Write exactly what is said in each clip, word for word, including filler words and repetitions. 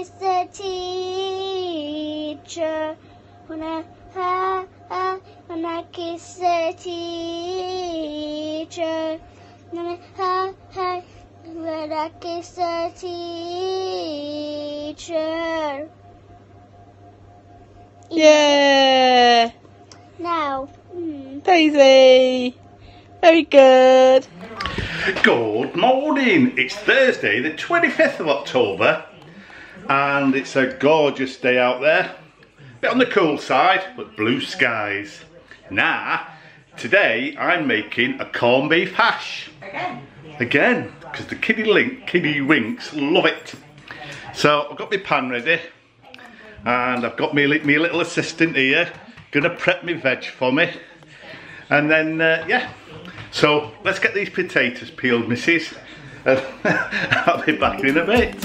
is the teacher. When I, I, I when I kiss the teacher. When I, I, when I kiss the teacher. Yeah. Now. Mm. Daisy. Very good. Good morning. It's Thursday, the twenty-fifth of October, and it's a gorgeous day out there. A bit on the cool side, but blue skies. Now, today I'm making a corned beef hash. Again? Again, because the kiddie link, kiddie winks love it. So I've got my pan ready, and I've got my, my little assistant here, gonna prep my veg for me, and then uh, yeah. So let's get these potatoes peeled, missus. Uh, I'll be back in a bit.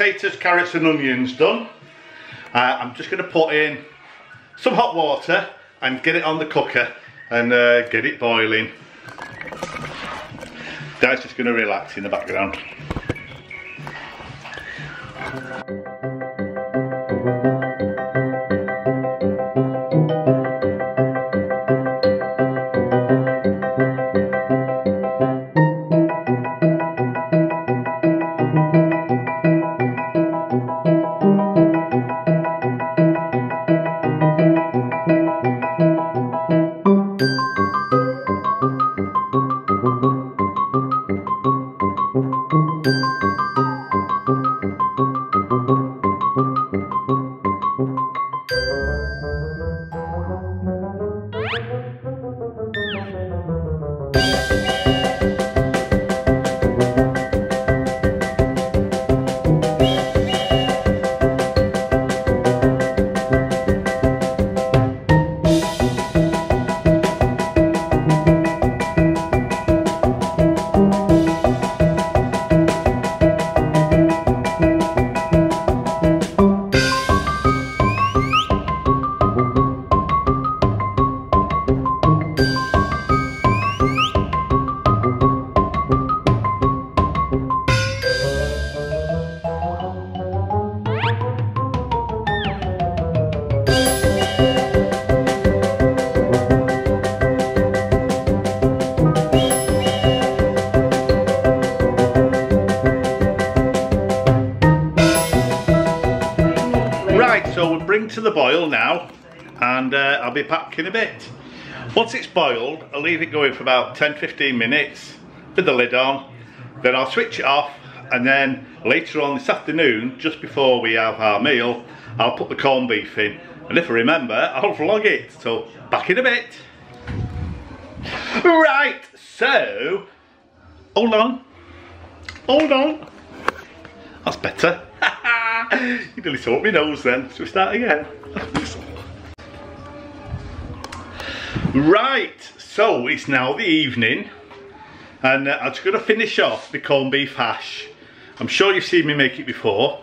Potatoes, carrots and onions done. uh, I'm just going to put in some hot water and get it on the cooker and uh, get it boiling. Dad's just going to relax in the background. So we'll bring to the boil now, and uh, I'll be back in a bit. Once it's boiled, I'll leave it going for about ten to fifteen minutes with the lid on, then I'll switch it off, and then later on this afternoon, just before we have our meal, I'll put the corned beef in, and if I remember, I'll vlog it. So back in a bit. Right, so hold on, hold on, that's better. You nearly taught me nose then. Shall we start again? Right, so it's now the evening, and uh, I'm just going to finish off the corned beef hash. I'm sure you've seen me make it before,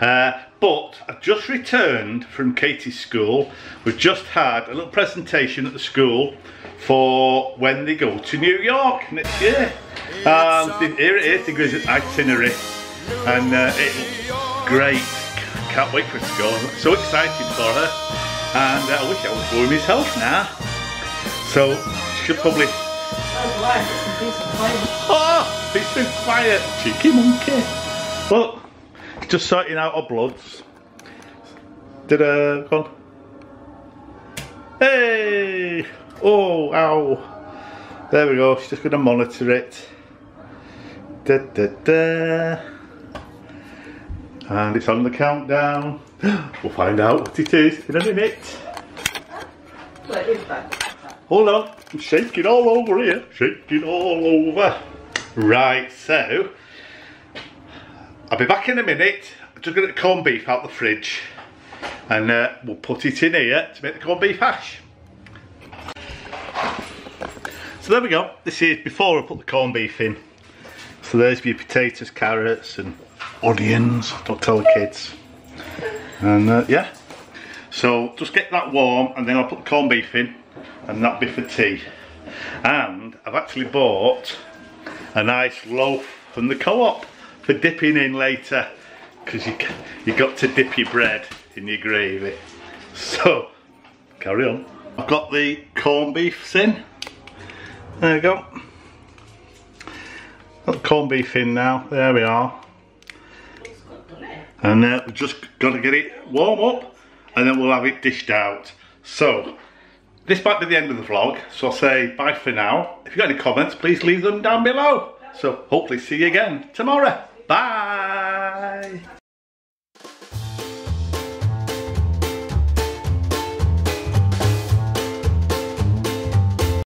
uh, but I've just returned from Katie's school. We've just had a little presentation at the school for when they go to New York next year. Um, here it is, the itinerary, and uh, it. Great, can't wait for it to go. I'm so excited for her, and uh, I wish I was doing myself now. So she'll probably quiet. Peace and quiet. Oh, peace and quiet. Cheeky monkey. Look, just sorting out our bloods. Did a con? Hey! Oh, ow! There we go. She's just gonna monitor it. Da da da. And it's on the countdown. We'll find out what it is in a minute. What is that? Hold on, I'm shaking all over here, shaking all over. Right, so I'll be back in a minute. I'm just going to get the corned beef out the fridge and uh, we'll put it in here to make the corned beef hash. So there we go, this is before I put the corned beef in. So there's your potatoes, carrots and onions, don't tell the kids. And uh, yeah, so just get that warm and then I'll put the corned beef in. And that'll be for tea. And I've actually bought a nice loaf from the co-op for dipping in later, because you you got to dip your bread in your gravy. So carry on. I've got the corned beefs in. There we go. Got the corned beef in now. There we are. And now uh, we've just got to get it warm up, and then we'll have it dished out. So. This might be the end of the vlog, so I'll say bye for now. If you've got any comments, please leave them down below. So hopefully see you again tomorrow. Bye!